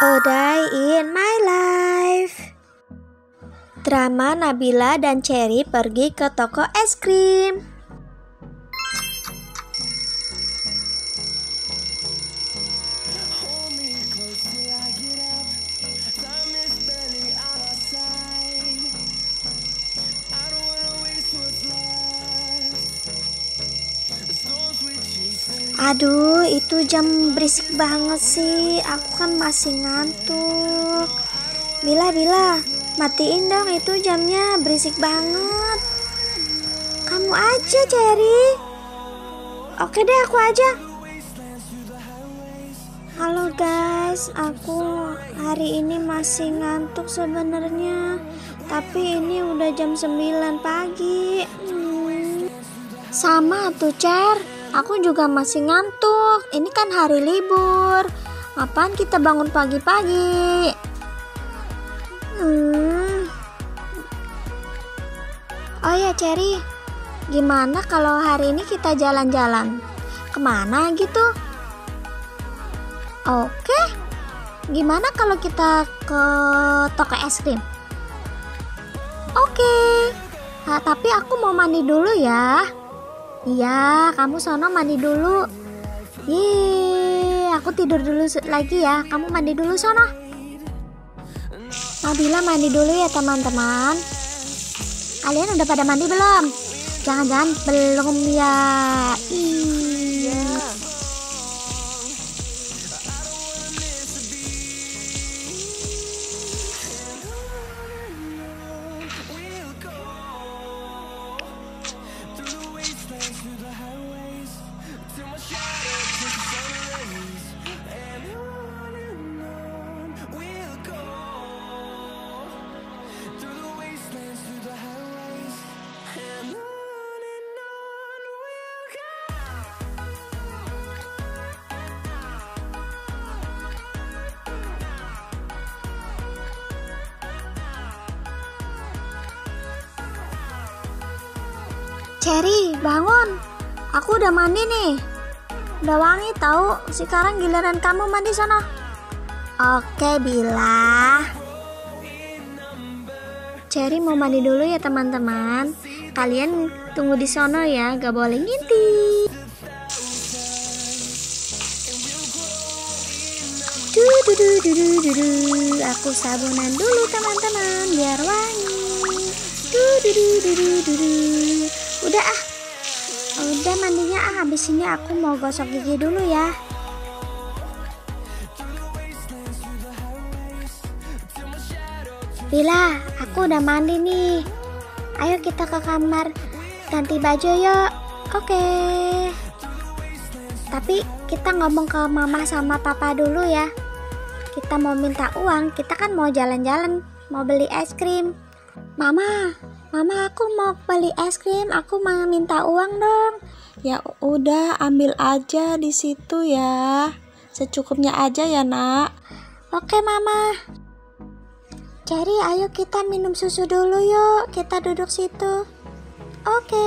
A Day in My Life. Drama Nabila dan Cherry pergi ke toko es krim. Aduh, itu jam berisik banget sih. Aku kan masih ngantuk. Bila, matiin dong itu jamnya, berisik banget. Kamu aja, Cherry. Oke deh, aku aja. Halo guys, aku hari ini masih ngantuk sebenarnya. Tapi ini udah jam 9 pagi. Sama tuh, Cher. Aku juga masih ngantuk. Ini kan hari libur. Apaan kita bangun pagi-pagi? Oh ya, Cherry. Gimana kalau hari ini kita jalan-jalan? Kemana gitu? Oke. Gimana kalau kita ke toko es krim? Oke. Nah, tapi aku mau mandi dulu ya. Iya, kamu sono mandi dulu. Yeay, aku tidur dulu lagi ya. Kamu mandi dulu sono. Nabila mandi dulu ya teman-teman. Kalian udah pada mandi belum? Jangan-jangan belum ya. Iya. Cherry, bangun. Aku udah mandi nih. Udah wangi tahu. Sekarang giliran kamu mandi sana. Oke, Bila. Cherry mau mandi dulu ya, teman-teman. Kalian tunggu di sono ya, gak boleh ngintip. Aku sabunan dulu, teman-teman, biar wangi. Udah ah, udah mandinya ah. Habis ini aku mau gosok gigi dulu ya. Bila, aku udah mandi nih. Ayo kita ke kamar ganti baju yuk. Oke. Tapi kita ngomong ke mama sama papa dulu ya. Kita mau minta uang. Kita kan mau jalan-jalan, mau beli es krim. Mama, aku mau beli es krim, aku mau minta uang dong. Ya udah, ambil aja di situ ya. Secukupnya aja ya, Nak. Oke, Mama. Cherry, ayo kita minum susu dulu yuk. Kita duduk situ. Oke.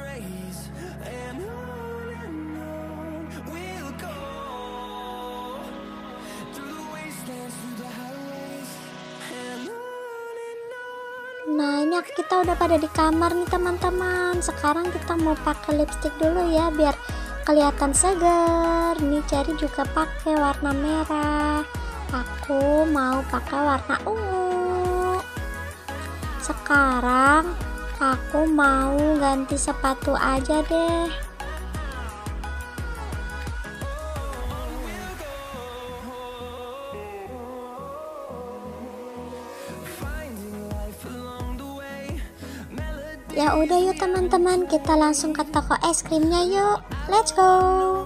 rays. And on we'll go through the wastelands, through the highways. Nah, ini kita udah pada di kamar nih teman-teman. Sekarang kita mau pakai lipstick dulu ya, biar kelihatan segar. Nih Cherry juga pakai warna merah. Aku mau pakai warna ungu. Sekarang aku mau ganti sepatu aja deh. Ya udah yuk teman-teman, kita langsung ke toko es krimnya yuk. Let's go.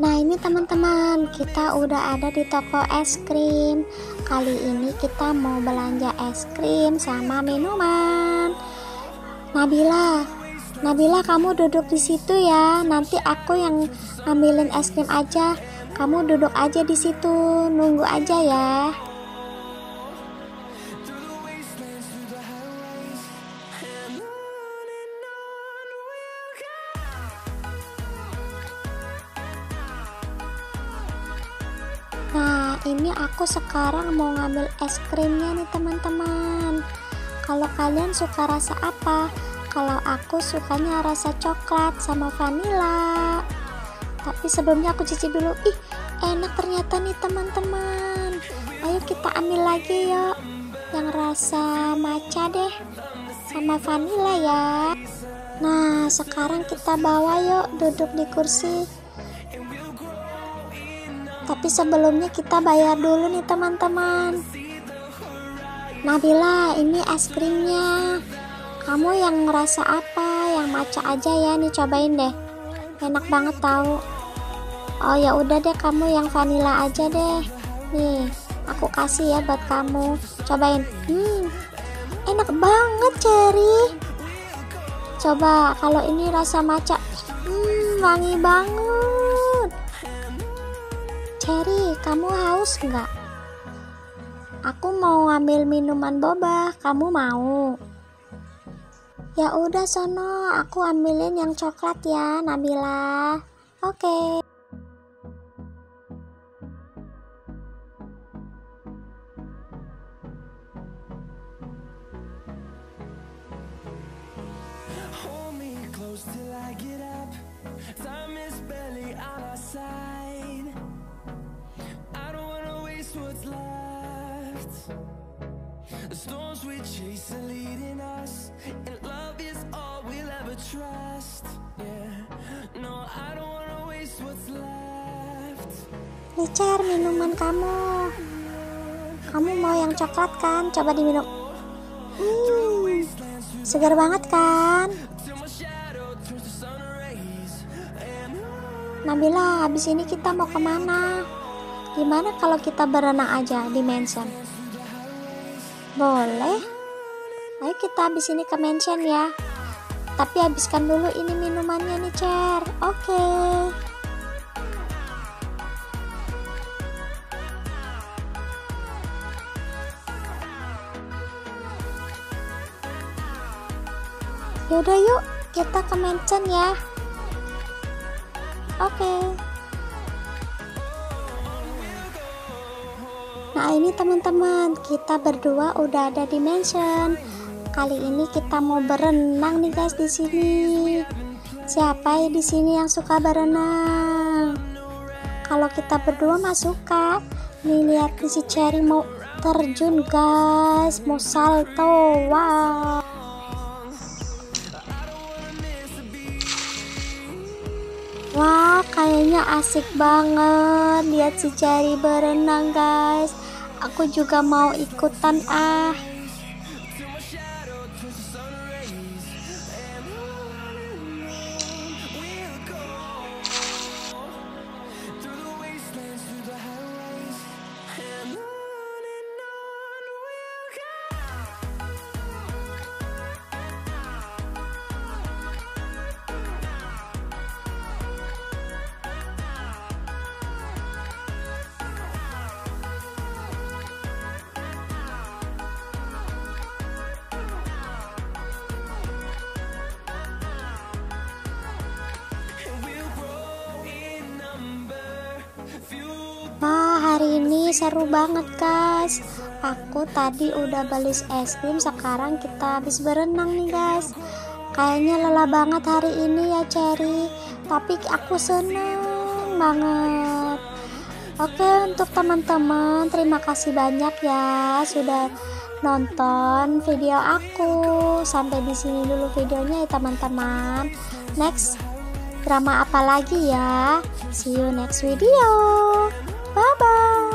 Nah, ini teman-teman, kita udah ada di toko es krim. Kali ini kita mau belanja es krim sama minuman. Nabila kamu duduk di situ ya. Nanti aku yang ngambilin es krim aja. Kamu duduk aja di situ, nunggu aja ya. Nah, ini aku sekarang mau ngambil es krimnya nih teman-teman. Kalau kalian suka rasa apa? Kalau aku sukanya rasa coklat sama vanila. Tapi sebelumnya aku cicip dulu. Ih, enak ternyata nih teman-teman. Ayo kita ambil lagi yuk. Yang rasa matcha deh, sama vanila ya. Nah, sekarang kita bawa yuk, duduk di kursi. Tapi sebelumnya kita bayar dulu nih teman-teman. Nabila, ini es krimnya. Kamu yang ngerasa apa? Yang matcha aja ya, nih cobain deh. Enak banget tahu. Oh ya udah deh, kamu yang vanila aja deh. Nih, aku kasih ya buat kamu. Cobain. Enak banget Cherry. Coba kalau ini rasa matcha. Wangi banget. Cherry, kamu haus nggak? Aku mau ambil minuman boba, kamu mau? Ya udah sono, aku ambilin yang coklat ya, Nabila. Oke. The storms we chase are leading us, and love is all we'll ever trust. Yeah, no, I don't wanna waste what's left. Nih Cher, minuman kamu. Kamu mau yang coklat kan? Coba diminum. Segar banget kan? Nabila, habis ini kita mau kemana? Gimana kalau kita berenang aja di mansion? Boleh. Ayo kita habis ini ke mansion ya. Tapi habiskan dulu ini minumannya nih Cher. Oke. Yaudah yuk, kita ke mansion ya. Oke. Nah, ini teman-teman, kita berdua udah ada di mansion. Kali ini kita mau berenang nih guys di sini. Siapa ya di sini yang suka berenang? Kalau kita berdua mah suka. Nih lihat si Cherry mau terjun guys, mau salto. Wow. Wah, kayaknya asik banget lihat si Cherry berenang guys. Aku juga mau ikutan ah. Hari ini seru banget guys. Aku tadi udah beli es krim, sekarang kita habis berenang nih guys. Kayaknya lelah banget hari ini ya Cherry, tapi aku seneng banget. Oke, untuk teman-teman, terima kasih banyak ya sudah nonton video aku. Sampai di sini dulu videonya ya teman-teman. Next drama apa lagi ya? See you next video. Bye-bye.